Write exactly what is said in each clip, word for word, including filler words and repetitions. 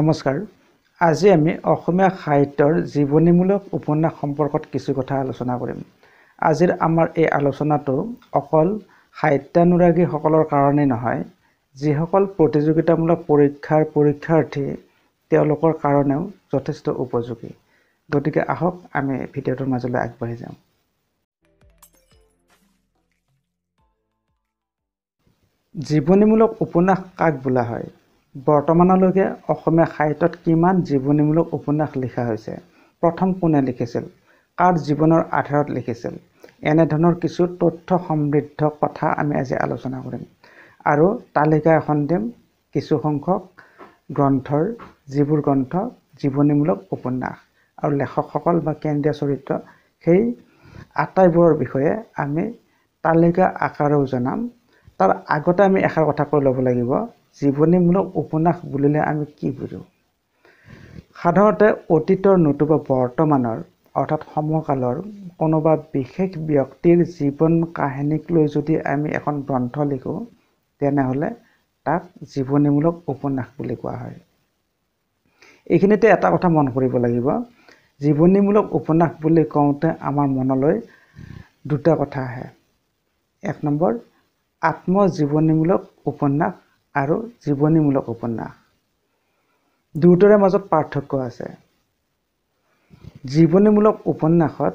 नमस्कार। আজি আমি অসমীয়া সাহিত্যৰ জীবনীমূলক উপন্যাস সম্পৰ্কত কিছু কথা আলোচনা কৰিম। আজিৰ আমাৰ এই আলোচনাটো অকল সাহিত্যানুৰাগীসকলৰ কাৰণে নহয়, যিসকল প্ৰতিযোগিতামূলক পৰীক্ষাৰ পৰীক্ষাৰ্থী তেওঁলোকৰ কাৰণেও যথেষ্ট উপযোগী। গতিকে আহক আমি ভিডিঅ'টোৰ মাজলৈ আগবাঢ়ি যাওঁ। জীৱনীমূলক উপন্যাস কাক বোলা হয়? বৰ্তমানলৈকে অসমীয়া সাহিত্যত কিমান জীৱনীমূলক উপন্যাস লিখা হৈছে? প্ৰথম কোনে লিখিছিল? কাৰ জীৱনৰ আধাৰত লিখিছিল? এনেধৰণৰ কিছু তথ্য সমৃদ্ধ কথা আমি আজি আলোচনা কৰিম আৰু তালিকা এখন দিম কিছু সংখ্যক গ্ৰন্থৰ, যিবোৰ গ্ৰন্থ জীৱনীমূলক উপন্যাস আৰু লেখকসকল বা কেন্দ্ৰীয় চৰিত্ৰ, সেই আটাইবোৰৰ বিষয়ে আমি তালিকা আকাৰেও জনাম। তাৰ আগতে আমি এষাৰ কথা কৈ ল'ব লাগিব, জীৱনীমূলক উপন্যাস বুলিলে আমি কি বুজো? সাধাৰণতে অতীতৰ নতুবা বৰ্তমানৰ অৰ্থাৎ সমকালৰ কোনোবা বিশেষ ব্যক্তিৰ জীৱন কাহিনীক লৈ যদি আমি এখন গ্ৰন্থ লিখোঁ, তেনেহ'লে তাক জীৱনীমূলক উপন্যাস বুলি কোৱা হয়। এইখিনিতে এটা কথা মন কৰিব লাগিব, জীৱনীমূলক উপন্যাস বুলি কওঁতে আমাৰ মনলৈ দুটা কথা আহে। এক নম্বৰ আত্মজীৱনীমূলক উপন্যাস আৰু জীৱনীমূলক উপন্যাস, দুয়োটাৰে মাজত পাৰ্থক্য আছে। জীৱনীমূলক উপন্যাসত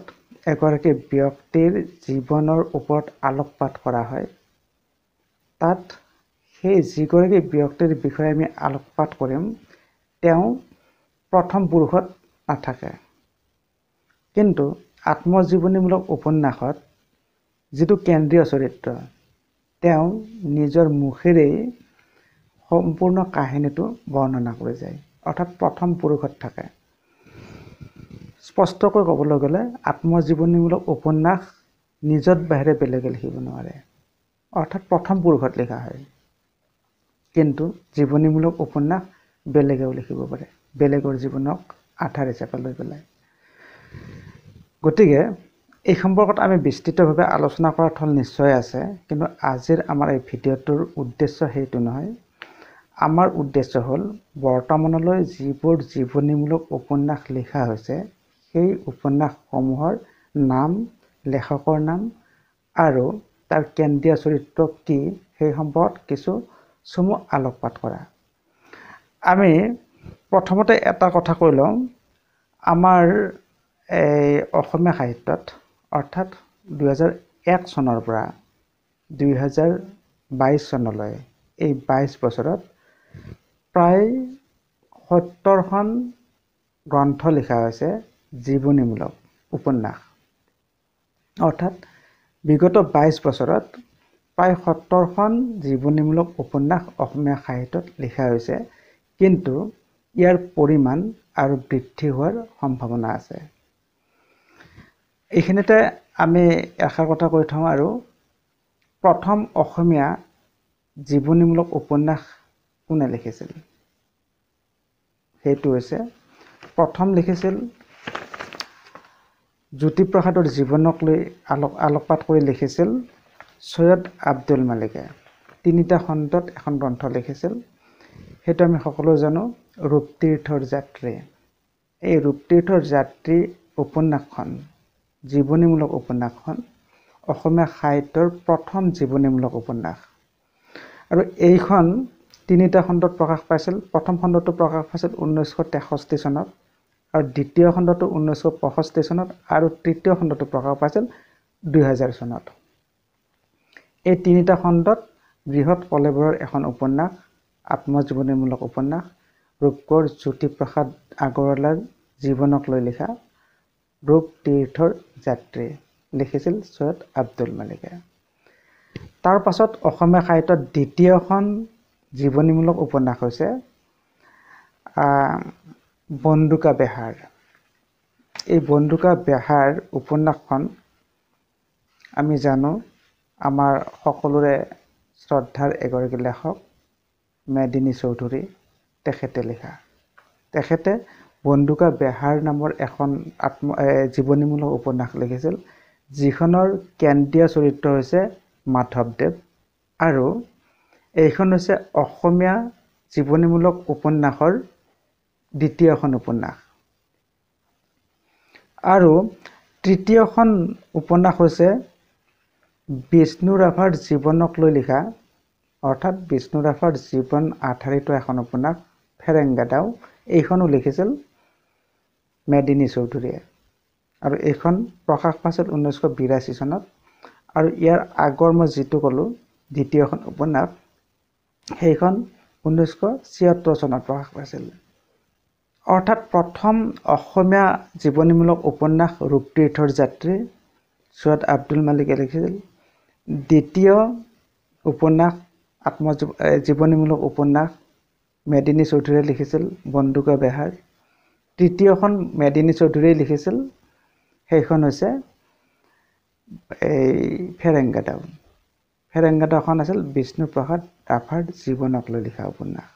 এগৰাকী ব্যক্তিৰ জীৱনৰ ওপৰত আলোকপাত কৰা হয়। তাত সেই যিগৰাকী ব্যক্তিৰ বিষয়ে আমি আলোকপাত কৰিম, তেওঁ প্ৰথম পুৰুষত নাথাকে। কিন্তু আত্মজীৱনীমূলক উপন্যাসত যিটো কেন্দ্ৰীয় চৰিত্ৰ, তেওঁ নিজৰ মুখেৰেই সম্পূৰ্ণ কাহিনীটো বৰ্ণনা কৰি যায়, অৰ্থাৎ প্ৰথম পুৰুষত থাকে। স্পষ্টকৈ ক'বলৈ গ'লে আত্মজীৱনীমূলক উপন্যাস নিজত বাহিৰে বেলেগে লিখিব নোৱাৰে, অৰ্থাৎ প্ৰথম পুৰুষত লিখা হয়। কিন্তু জীৱনীমূলক উপন্যাস বেলেগেও লিখিব পাৰে, বেলেগৰ জীৱনক আধাৰ হিচাপে লৈ পেলাই। গতিকে এই সম্পৰ্কত আমি বিস্তৃতভাৱে আলোচনা কৰাৰ থল নিশ্চয় আছে, কিন্তু আজিৰ আমাৰ এই ভিডিঅ'টোৰ উদ্দেশ্য সেইটো নহয়। আমাৰ উদ্দেশ্য হ'ল বৰ্তমানলৈ যিবোৰ জীৱনীমূলক উপন্যাস লিখা হৈছে, সেই উপন্যাসসমূহৰ নাম, লেখকৰ নাম আৰু তাৰ কেন্দ্ৰীয় চৰিত্ৰ কি, সেই সম্পৰ্কত কিছু চমু আলোকপাত কৰা। আমি প্ৰথমতে এটা কথা কৈ লওঁ, আমাৰ এই অসমীয়া সাহিত্যত অৰ্থাৎ দুহেজাৰ এক চনৰ পৰা দুহেজাৰ বাইছ চনলৈ, এই বাইছ বছৰত প্ৰায় সত্তৰখন গ্ৰন্থ লিখা হৈছে জীৱনীমূলক উপন্যাস। অৰ্থাৎ বিগত বাইছ বছৰত প্ৰায় সত্তৰখন জীৱনীমূলক উপন্যাস অসমীয়া সাহিত্যত লিখা হৈছে, কিন্তু ইয়াৰ পৰিমাণ আৰু বৃদ্ধি হোৱাৰ সম্ভাৱনা আছে। এইখিনিতে আমি এষাৰ কথা কৈ থওঁ আৰু প্ৰথম অসমীয়া জীৱনীমূলক উপন্যাস কোনে লিখিছিল? সেইটো হৈছে, প্ৰথম লিখিছিল জ্যোতিপ্ৰসাদৰ জীৱনক লৈ আলোক আলোকপাত কৰি লিখিছিল ছৈয়দ আব্দুল মালিকে। তিনিটা খণ্ডত এখন গ্ৰন্থ লিখিছিল, সেইটো আমি সকলোৱে জানো, ৰূপতীৰ্থৰ যাত্ৰী। এই ৰূপতীৰ্থৰ যাত্ৰী উপন্যাসখন, জীৱনীমূলক উপন্যাসখন অসমীয়া সাহিত্যৰ প্ৰথম জীৱনীমূলক উপন্যাস। আৰু এইখন তিনিটা খণ্ডত প্ৰকাশ পাইছিল। প্ৰথম খণ্ডটো প্ৰকাশ পাইছিল ঊনৈছশ তেষষ্ঠি চনত, আৰু দ্বিতীয় খণ্ডটো ঊনৈছশ পঁয়ষষ্ঠি চনত, আৰু তৃতীয় খণ্ডটো প্ৰকাশ পাইছিল দুহেজাৰ চনত। এই তিনিটা খণ্ডত বৃহৎ কলেবৰৰ এখন উপন্যাস, আত্মজীৱনীমূলক উপন্যাস, ৰূপকোঁৱৰ জ্যোতিপ্ৰসাদ আগৰৱালাৰ জীৱনক লৈ লিখা ৰূপতীৰ্থৰ যাত্ৰী লিখিছিল ছৈয়দ আব্দুল মালিকে। তাৰ পাছত অসমীয়া সাহিত্যত দ্বিতীয়খন জীৱনীমূলক উপন্যাস হৈছে বন্দুকা বেহাৰ। এই বন্দুকা বেহাৰ উপন্যাসখন আমি জানো আমাৰ সকলোৰে শ্ৰদ্ধাৰ এগৰাকী লেখক মেদিনী চৌধুৰী, তেখেতে লিখা। তেখেতে বন্দুকা বেহাৰ নামৰ এখন আত্ম জীৱনীমূলক উপন্যাস লিখিছিল, যিখনৰ কেন্দ্ৰীয় চৰিত্ৰ হৈছে মাধৱদেৱ। আৰু এইখন হৈছে অসমীয়া জীৱনীমূলক উপন্যাসৰ দ্বিতীয়খন উপন্যাস। আৰু তৃতীয়খন উপন্যাস হৈছে বিষ্ণু ৰাভাৰ জীৱনক লৈ লিখা, অৰ্থাৎ বিষ্ণু ৰাভাৰ জীৱন আধাৰিত এখন উপন্যাস ফেৰেংগাদাও। এইখনো লিখিছিল মেদিনী চৌধুৰীয়ে আৰু এইখন প্ৰকাশ পাইছিল ঊনৈছশ বিৰাশী চনত। আৰু ইয়াৰ আগৰ মই যিটো ক'লোঁ দ্বিতীয়খন উপন্যাস, সেইখন ঊনৈছশ ছিয়াত্তৰ চনত প্ৰকাশ পাইছিল। অৰ্থাৎ প্ৰথম অসমীয়া জীৱনীমূলক উপন্যাস ৰূপতীৰ্থৰ যাত্ৰী ছৈয়দ আব্দুল মালিকে লিখিছিল। দ্বিতীয় উপন্যাস আত্মজীৱ জীৱনীমূলক উপন্যাস মেদিনী চৌধুৰীয়ে লিখিছিল বন্দুকা বেহাৰ। তৃতীয়খন মেদিনী চৌধুৰীয়ে লিখিছিল, সেইখন হৈছে এই ফেৰেংগাদাও। ফেৰেংগাদাওখন আছিল বিষ্ণুপ্ৰসাদ ৰাভাৰ জীৱনক লৈ লিখা উপন্যাস।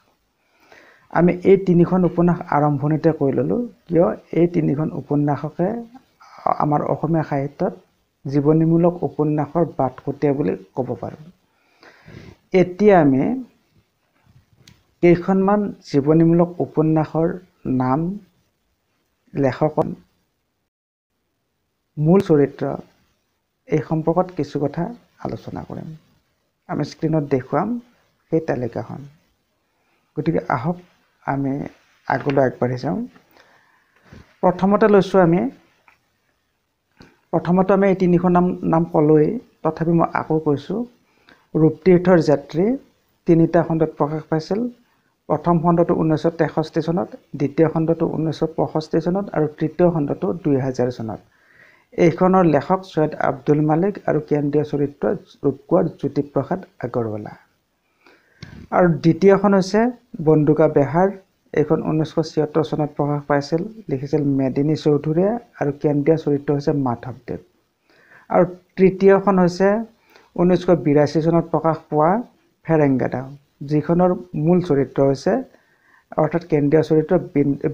আমি এই তিনিখন উপন্যাস আৰম্ভণিতে কৈ ল'লোঁ, কিয় এই তিনিখন উপন্যাসকে আমাৰ অসমীয়া সাহিত্যত জীৱনীমূলক উপন্যাসৰ বাটকটীয়া বুলি ক'ব পাৰোঁ। এতিয়া আমি কেইখনমান জীৱনীমূলক উপন্যাসৰ নাম, লেখক, মূল চৰিত্ৰ এই সম্পৰ্কত কিছু কথা আলোচনা কৰিম। আমি স্ক্ৰীণত দেখুৱাম সেই তালিকাখন। গতিকে আহক আমি আগলৈ আগবাঢ়ি যাওঁ। প্ৰথমতে লৈছোঁ আমি প্ৰথমতে আমি এই তিনিখন নাম নাম ক'লোৱেই, তথাপি মই আকৌ কৈছোঁ। ৰূপতীৰ্থৰ যাত্ৰী তিনিটা খণ্ডত প্ৰকাশ পাইছিল। প্ৰথম খণ্ডটো ঊনৈছশ তেষষ্ঠি চনত, দ্বিতীয় খণ্ডটো ঊনৈছশ পঁয়ষষ্ঠি চনত আৰু তৃতীয় খণ্ডটো দুই হাজাৰ চনত। এইখনৰ লেখক ছৈয়দ আব্দুল মালিক আৰু কেন্দ্ৰীয় চৰিত্ৰ ৰূপকোঁৱৰ জ্যোতিপ্ৰসাদ আগৰৱালা। আৰু দ্বিতীয়খন হৈছে বন্দুকা বেহাৰ। এইখন ঊনৈছশ ছিয়াত্তৰ চনত প্ৰকাশ পাইছিল, লিখিছিল মেদিনী চৌধুৰীয়ে আৰু কেন্দ্ৰীয় চৰিত্ৰ হৈছে মাধৱদেৱ। আৰু তৃতীয়খন হৈছে ঊনৈছশ বিৰাশী চনত প্ৰকাশ পোৱা ফেৰেংগাদাও, যিখনৰ মূল চৰিত্ৰ হৈছে অৰ্থাৎ কেন্দ্ৰীয় চৰিত্ৰ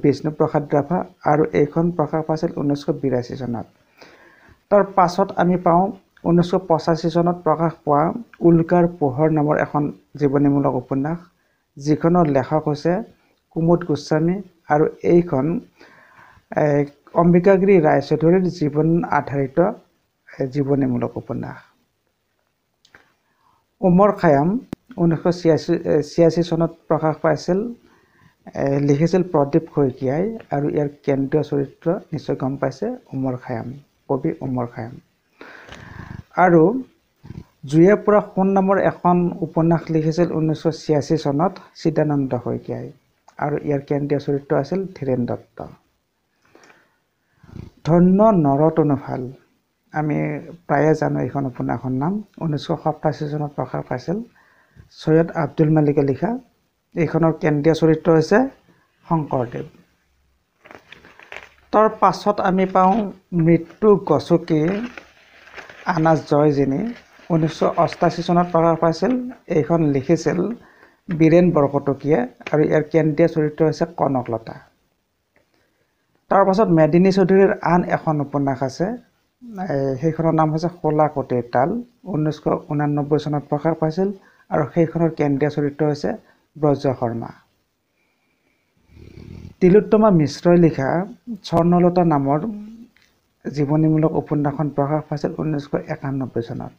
বিষ্ণুপ্ৰসাদ ৰাভা। আৰু এইখন প্ৰকাশ পাইছিল ঊনৈছশ বিৰাশী চনত। তাৰ পাছত আমি পাওঁ ঊনৈছশ পঁচাশী চনত প্ৰকাশ পোৱা উল্কাৰ পোহৰ নামৰ এখন জীৱনীমূলক উপন্যাস, যিখনৰ লেখক হৈছে কুমুদ গোস্বামী। আৰু এইখন অম্বিকাগিৰি ৰায়চৌধুৰীৰ জীৱন আধাৰিত জীৱনীমূলক উপন্যাস। ওমৰ খায়াম ঊনৈছশ ছিয়াশী ছিয়াশী চনত প্ৰকাশ পাইছিল, লিখিছিল প্ৰদীপ শইকীয়াই। আৰু ইয়াৰ কেন্দ্ৰীয় চৰিত্ৰ নিশ্চয় গম পাইছে, ওমৰ খায়াম, কবি ওমৰ খায়াম। আৰু জুয়ে পোৰা সোণ নামৰ এখন উপন্যাস লিখিছিল ঊনৈছশ ছিয়াশী চনত চিদানন্দ শইকীয়াই। আৰু ইয়াৰ কেন্দ্ৰীয় চৰিত্ৰ আছিল ধীৰেন দত্ত। ধন্য নৰ তনু ভাল, আমি প্ৰায়ে জানো এইখন উপন্যাসৰ নাম। ঊনৈছশ সাতাশী চনত প্ৰকাশ পাইছিল, ছৈয়দ আব্দুল মালিকে লিখা। এইখনৰ কেন্দ্ৰীয় চৰিত্ৰ হৈছে শংকৰদেৱ। তাৰ পাছত আমি পাওঁ মৃত্যু গচকি আনা জয়জনী, ঊনৈছশ অষ্টাশী চনত প্ৰকাশ পাইছিল। এইখন লিখিছিল বীৰেণ বৰকটকীয়ে আৰু ইয়াৰ কেন্দ্ৰীয় চৰিত্ৰ হৈছে কনকলতা। তাৰপাছত মেদিনী চৌধুৰীৰ আন এখন উপন্যাস আছে, সেইখনৰ নাম হৈছে শোলাকটিৰ তাল, ঊনৈছশ ঊনানব্বৈ চনত প্ৰকাশ পাইছিল। আৰু সেইখনৰ কেন্দ্ৰীয় চৰিত্ৰ হৈছে ব্ৰজ শৰ্মা। তিলোত্তমা মিশ্ৰই লিখা স্বৰ্ণলতা নামৰ জীৱনীমূলক উপন্যাসখন প্ৰকাশ পাইছিল ঊনৈছশ একানব্বৈ চনত।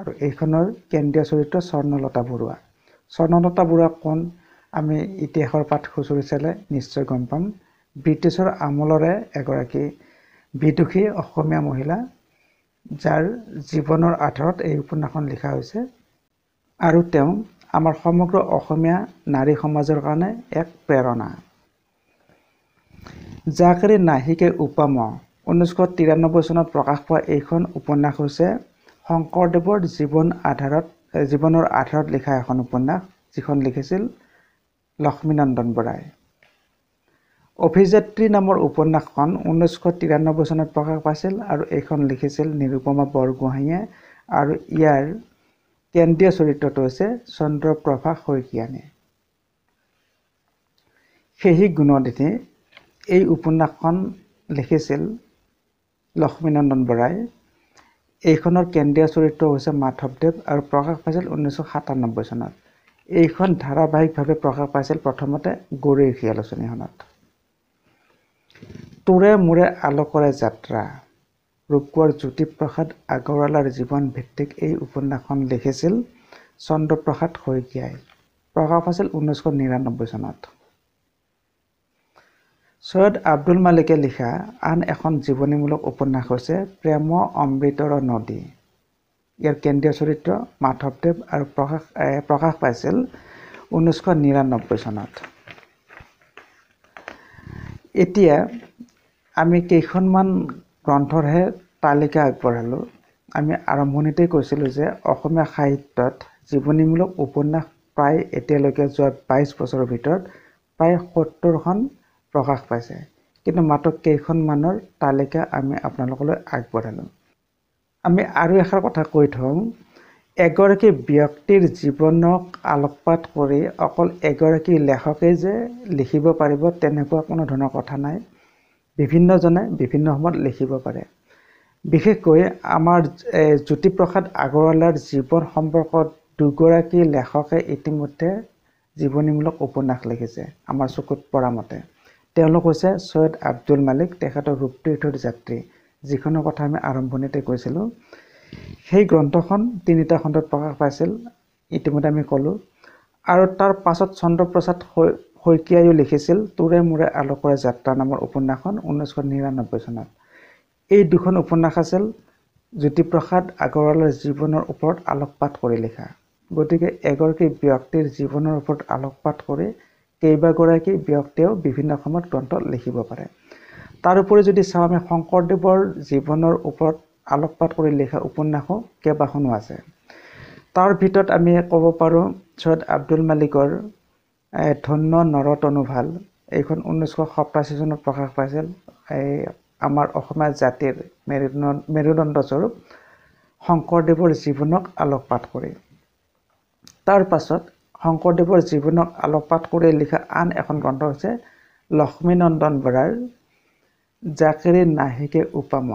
আৰু এইখনৰ কেন্দ্ৰীয় চৰিত্ৰ স্বৰ্ণলতা বৰুৱা। স্বৰ্ণলতা বৰুৱা কোন, আমি ইতিহাসৰ পাঠ খুচৰি চালে নিশ্চয় গম পাম। ব্ৰিটিছৰ আমোলৰে এগৰাকী বিদুষী অসমীয়া মহিলা, যাৰ জীৱনৰ আধাৰত এই উপন্যাসখন লিখা হৈছে। আৰু তেওঁ আমাৰ সমগ্ৰ অসমীয়া নাৰী সমাজৰ কাৰণে এক প্ৰেৰণা। জাকেৰি নাহিকে উপম ঊনৈছশ তিৰানব্বৈ চনত প্ৰকাশ পোৱা এইখন উপন্যাস হৈছে শংকৰদেৱৰ জীৱন আধাৰত জীৱনৰ আধাৰত লিখা এখন উপন্যাস, যিখন লিখিছিল লক্ষ্মীনন্দন বৰাই। অভিযাত্ৰী নামৰ উপন্যাসখন ঊনৈছশ তিৰানব্বৈ চনত প্ৰকাশ পাইছিল আৰু এইখন লিখিছিল নিৰুপমা বৰগোহাঁয়ে। আৰু ইয়াৰ কেন্দ্ৰীয় চৰিত্ৰটো হৈছে চন্দ্ৰপ্ৰভা শইকীয়ানী। সেহি গুণদিথি এই উপন্যাসখন লিখিছিল লক্ষ্মীনন্দন বৰাই। এইখনৰ কেন্দ্ৰীয় চৰিত্ৰ হৈছে মাধৱদেৱ আৰু প্ৰকাশ পাইছিল ঊনৈছশ সাতানব্বৈ চনত। এইখন ধাৰাবাহিকভাৱে প্ৰকাশ পাইছিল প্ৰথমতে গৌৰীৰ আলোচনীখনত। তোৰে মোৰে আলোকৰে যাত্ৰা। ৰূপকোঁৱৰ জ্যোতিপ্ৰসাদ আগৰৱালাৰ জীৱন ভিত্তিক এই উপন্যাসখন লিখিছিল চন্দ্ৰপ্ৰসাদ শইকীয়াই। প্ৰকাশ পাইছিল ঊনৈছশ নিৰান্নব্বৈ চনত। ছৈয়দ আব্দুল মালিকে লিখা আন এখন জীৱনীমূলক উপন্যাস হৈছে প্ৰেম অমৃতৰ নদী। ইয়াৰ কেন্দ্ৰীয় চৰিত্ৰ মাধৱদেৱ আৰু প্ৰকাশ প্ৰকাশ পাইছিল ঊনৈছশ নিৰান্নব্বৈ চনত। এতিয়া আমি কেইখনমান গ্ৰন্থৰহে তালিকা আগবঢ়ালোঁ। আমি আৰম্ভণিতে কৈছিলোঁ যে অসমীয়া সাহিত্যত জীৱনীমূলক উপন্যাস প্ৰায় এতিয়ালৈকে যোৱা বাইছ বছৰৰ ভিতৰত প্ৰায় সত্তৰখন প্ৰকাশ পাইছে, কিন্তু মাত্ৰ কেইখনমানৰ তালিকা আমি আপোনালোকলৈ আগবঢ়ালোঁ। আমি আৰু এষাৰ কথা কৈ থওঁ, এগৰাকী ব্যক্তিৰ জীৱনক আলোকপাত কৰি অকল এগৰাকী লেখকেই যে লিখিব পাৰিব তেনেকুৱা কোনো ধৰণৰ কথা নাই। বিভিন্নজনে বিভিন্ন সময়ত লিখিব পাৰে। বিশেষকৈ আমাৰ জ্যোতিপ্ৰসাদ আগৰৱালাৰ জীৱন সম্পৰ্কত দুগৰাকী লেখকে ইতিমধ্যে জীৱনীমূলক উপন্যাস লিখিছে আমাৰ চকুত পৰা মতে। তেওঁলোক হৈছে ছৈয়দ আব্দুল মালিক, তেখেতৰ ৰূপতীৰ্থৰ যাত্ৰী, যিখনৰ কথা আমি আৰম্ভণিতে কৈছিলোঁ। সেই গ্ৰন্থখন তিনিটা খণ্ডত প্ৰকাশ পাইছিল ইতিমধ্যে আমি ক'লোঁ। আৰু তাৰ পাছত চন্দ্ৰপ্ৰসাদ শইকীয়াইও লিখিছিল তোৰে মোৰে আলোকৰে যাত্ৰা নামৰ উপন্যাসখন ঊনৈছশ নিৰান্নব্বৈ চনত। এই দুখন উপন্যাস আছিল জ্যোতিপ্ৰসাদ আগৰৱালাৰ জীৱনৰ ওপৰত আলোকপাত কৰি লিখা। গতিকে এগৰাকী ব্যক্তিৰ জীৱনৰ ওপৰত আলোকপাত কৰি কেইবাগৰাকী ব্যক্তিয়েও বিভিন্ন সময়ত গ্ৰন্থ লিখিব পাৰে। তাৰোপৰি যদি চাওঁ আমি শংকৰদেৱৰ জীৱনৰ ওপৰত আলোকপাত কৰি লিখা উপন্যাসো কেইবাখনো আছে। তাৰ ভিতৰত আমি ক'ব পাৰোঁ ছৈয়দ আব্দুল মালিকৰ ধন্য নৰ তনু ভাল, এইখন ঊনৈছশ সপ্তাশী চনত প্ৰকাশ পাইছিল। এই আমাৰ অসমীয়া জাতিৰ মেৰুদণ্ড মেৰুদণ্ডস্বৰূপ শংকৰদেৱৰ জীৱনক আলোকপাত কৰি। তাৰ পাছত শংকৰদেৱৰ জীৱনক আলোকপাত কৰি লিখা আন এখন গ্ৰন্থ হৈছে লক্ষ্মীনন্দন বৰাৰ জাকেৰি নাহিকে উপাম।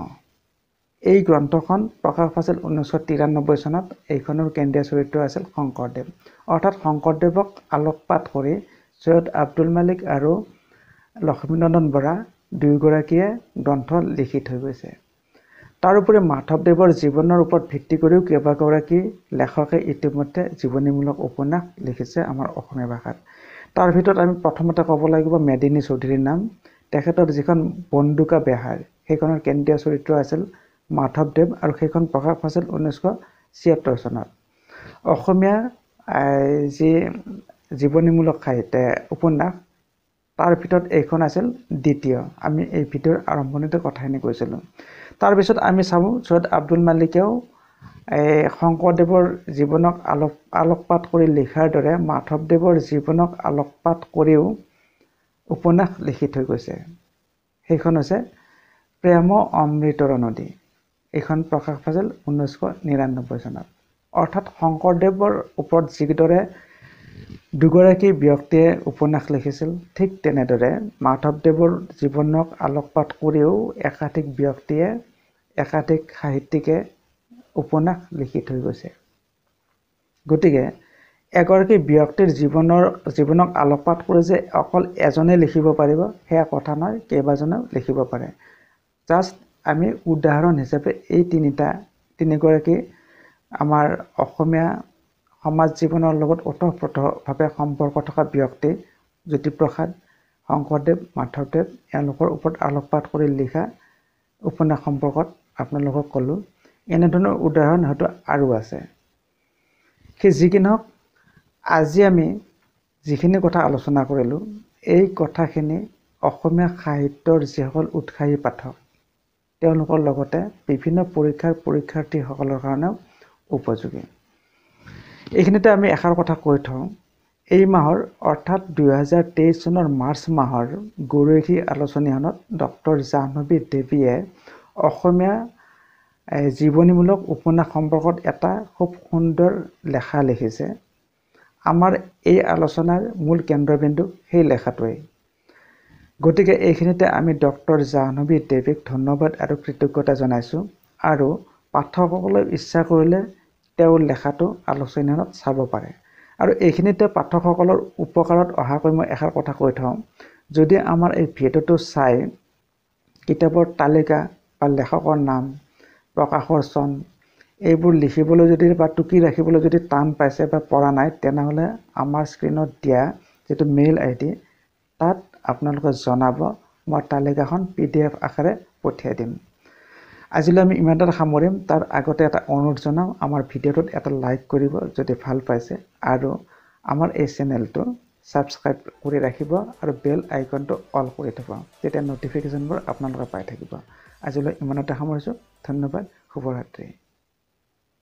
এই গ্ৰন্থখন প্ৰকাশ পাইছিল ঊনৈছশ তিৰান্নব্বৈ চনত। এইখনৰ কেন্দ্ৰীয় চৰিত্ৰ আছিল শংকৰদেৱ। অৰ্থাৎ শংকৰদেৱক আলোকপাত কৰি ছৈয়দ আব্দুল মালিক আৰু লক্ষ্মীনন্দন বৰা দুয়োগৰাকীয়ে গ্ৰন্থ লিখি থৈ গৈছে। তাৰোপৰি মাধৱদেৱৰ জীৱনৰ ওপৰত ভিত্তি কৰিও কেইবাগৰাকী লেখকে ইতিমধ্যে জীৱনীমূলক উপন্যাস লিখিছে আমাৰ অসমীয়া ভাষাত। তাৰ ভিতৰত আমি প্ৰথমতে ক'ব লাগিব মেদিনী চৌধুৰীৰ নাম। তেখেতৰ যিখন বন্দুকা বেহাৰ, সেইখনৰ কেন্দ্ৰীয় চৰিত্ৰ আছিল মাধৱদেৱ আৰু সেইখন প্ৰকাশ পাইছিল ঊনৈছশ ছিয়াত্তৰ চনত। অসমীয়া যি জীৱনীমূলক সাহিত্য উপন্যাস তাৰ ভিতৰত এইখন আছিল দ্বিতীয়। আমি এই ভিডিঅ'ৰ আৰম্ভণিতে কথাখিনি কৈছিলোঁ। তাৰপিছত আমি চাব ছৈয়দ আব্দুল মালিকেও এই শংকৰদেৱৰ জীৱনক আলোক আলোকপাত কৰি লিখাৰ দৰে মাধৱদেৱৰ জীৱনক আলোকপাত কৰিও উপন্যাস লিখি থৈ গৈছে। সেইখন হৈছে প্ৰেম অমৃতৰ নদী। এইখন প্ৰকাশ পাইছিল ঊনৈছশ নিৰান্নব্বৈ চনত। অৰ্থাৎ শংকৰদেৱৰ ওপৰত যিদৰে দুগৰাকী ব্যক্তিয়ে উপন্যাস লিখিছিল, ঠিক তেনেদৰে মাধৱদেৱৰ জীৱনক আলোকপাত কৰিও একাধিক ব্যক্তিয়ে একাধিক সাহিত্যিকে উপন্যাস লিখি থৈ গৈছে। গতিকে এগৰাকী ব্যক্তিৰ জীৱনৰ জীৱনক আলোকপাত কৰি যে অকল এজনে লিখিব পাৰিব সেয়া কথা নহয়, কেইবাজনেও লিখিব পাৰে। জাষ্ট আমি উদাহৰণ হিচাপে এই তিনিটা তিনিগৰাকী আমাৰ অসমীয়া সমাজ জীৱনৰ লগত ওতঃপ্ৰোতভাৱে সম্পৰ্ক থকা ব্যক্তি জ্যোতিপ্ৰসাদ, শংকৰদেৱ, মাধৱদেৱ, এওঁলোকৰ ওপৰত আলোকপাত কৰি লিখা উপন্যাস সম্পৰ্কত আপোনালোকক ক'লোঁ। এনেধৰণৰ উদাহৰণ হয়তো আৰু আছে। সেই যি কি নহওক, আজি আমি যিখিনি কথা আলোচনা কৰিলোঁ এই কথাখিনি অসমীয়া সাহিত্যৰ যিসকল উৎসাহী পাঠক তেওঁলোকৰ লগতে বিভিন্ন পৰীক্ষাৰ পৰীক্ষাৰ্থীসকলৰ কাৰণেও উপযোগী। এইখিনিতে আমি এষাৰ কথা কৈ থওঁ, এই মাহৰ অৰ্থাৎ দুহেজাৰ তেইছ চনৰ মাৰ্চ মাহৰ গৰৈখী আলোচনীখনত ডক্টৰ জাহ্নৱী দেৱীয়ে অসমীয়া জীৱনীমূলক উপন্যাস সম্পৰ্কত এটা খুব সুন্দৰ লেখা লিখিছে। আমাৰ এই আলোচনাৰ মূল কেন্দ্ৰবিন্দু সেই লেখাটোৱেই। গতিকে এইখিনিতে আমি ডক্টৰ জাহ্নৱী দেৱীক ধন্যবাদ আৰু কৃতজ্ঞতা জনাইছোঁ। আৰু পাঠকসকলে ইচ্ছা কৰিলে তেওঁৰ লেখাটো আলোচনীখনত চাব পাৰে। আৰু এইখিনিতে পাঠকসকলৰ উপকাৰত অহাকৈ মই এষাৰ কথা কৈ থওঁ, যদি আমাৰ এই ভিডিঅ'টো চাই किताबर तालिका और लेखकर नाम प्रकाशर सन এইবোৰ লিখিবলৈ যদি বা টুকি ৰাখিবলৈ যদি টান পাইছে বা পৰা নাই তেনেহলে আমাৰ স্ক্রিনত দিয়া যেটো মেইল আইডি তাত আপোনালোকে জনাব মই তালিকাখন পিডিএফ আকাৰে পঠিয়াই দিম। আজিলৈ আমি ইমানটা সামৰিম। তাৰ আগতে এটা অনুৰোধ জনাম, আমাৰ ভিডিঅটোত এটা লাইক কৰিব যদি ভাল পাইছে আৰু আমাৰ এই চেনেলটো সাবস্ক্ৰাইব কৰি ৰাখিব আৰু বেল আইকনটো অল কৰি থব, তেতিয়া নটিফিকেশনবোৰ আপোনালোকে পাই থাকিব। আজিলৈ ইমানটা সামৰিছো। ধন্যবাদ। শুভৰাত্ৰি।